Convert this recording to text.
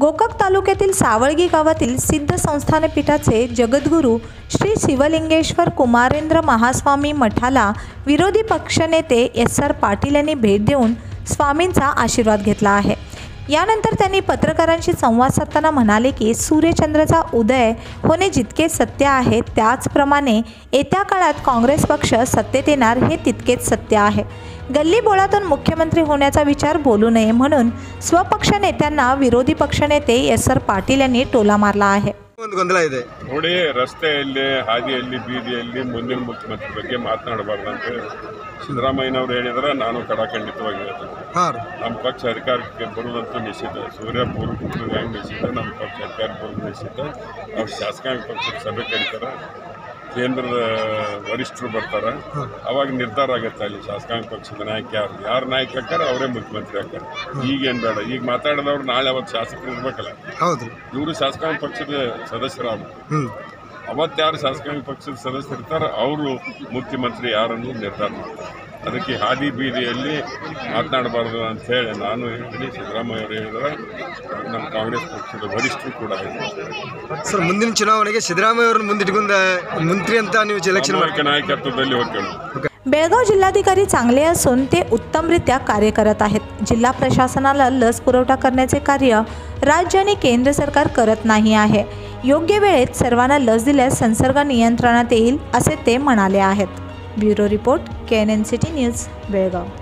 गोकक तालुक्यातील सावळगी गावातील सिद्ध संस्थान पीठाचे जगद्गुरू श्री शिवलिंगेश्वर कुमारेन्द्र महास्वामी मठाला विरोधी पक्षनेते SR पाटील यांनी भेट देऊन स्वामींचा आशीर्वाद घेतला आहे। यानंतर त्यांनी पत्रकारांशी संवाद साधताना म्हणाले की सूर्यचंद्राचा उदय होणे जितके सत्य आहे त्याचप्रमाणे येत्या काळात काँग्रेस पक्ष सत्तेत येणार हे तितकेच सत्य आहे। गल्लीबोळातून मुख्यमंत्री होण्याचा विचार बोलू नये म्हणून स्वपक्ष नेत्यांना विरोधी पक्षनेते SR पाटील यांनी टोला मारला आहे। थोड़े रस्तेयल्ली हादियल्ली बीदियल्ली मुंदिन मुख्यमंत्री बग्गे मातनाडबार्दु अंत सिद्धरामय्यनवरु हेळिदरे नानु कडाखंडितवागि नम्म पक्ष अधिकारक्के बरुवंतु निश्चित। सूर्य पूर्व निश्चित, नम्म पक्ष अधिकार पूर्व निश्चित। अवरु शासकांग पक्षद सभे करीतारे, केंद्रद वरिष्ठरु बर्तारे, आवाग निर्धार आगुत्ते अल्ली शासकांग पक्षद नायक यारु, यारु नायक आक्तारे अवरे मुख्यमंत्री आक्तारे। ईगेनु बेड, ಈಗ ಮಾತಾಡಿದವರು ನಾಳೆ ಅವತ್ತು ಶಾಸಕರು ಇರಬೇಕಲ್ಲ, ಹೌದು ಇವರು ಶಾಸಕಾಂಗ ಪಕ್ಷದ सदस्यरागुत्ते अवत्यार शासकांग पक्षद सदस्यर और मुख्यमंत्री यार निर्धार अद्कि हादी बीदियल्ली मातनाडबार्दु अंत नानु हेळ्ತೀನಿ। ಸಿದ್ದರಾಮಯ್ಯನವರು नम्म कांग्रेस पक्षद वरिष्ठरु कूड सर मुंदिन चुनावणेगे ಸಿದ್ದರಾಮಯ್ಯನವರನ್ನು ಮುಂದಿಟ್ಟುಕೊಂಡು मंत्री अंत नीवु एलेक्षन मार्के नायकत्वदल्ली होग्बेकु। बेळगाव जिल्हाधिकारी चांगले असून ते उत्तमरित्या कार्य करत आहेत। जिल्हा प्रशासनाला लस पुरवठा करण्याचे कार्य राज्य आणि केंद्र सरकार करत नाही आहे। योग्य वेळेत सर्वांना लस दिल्यास संसर्ग नियंत्रणात येईल असे ते म्हणाले आहेत। Bureau report KNN city news Belgaum.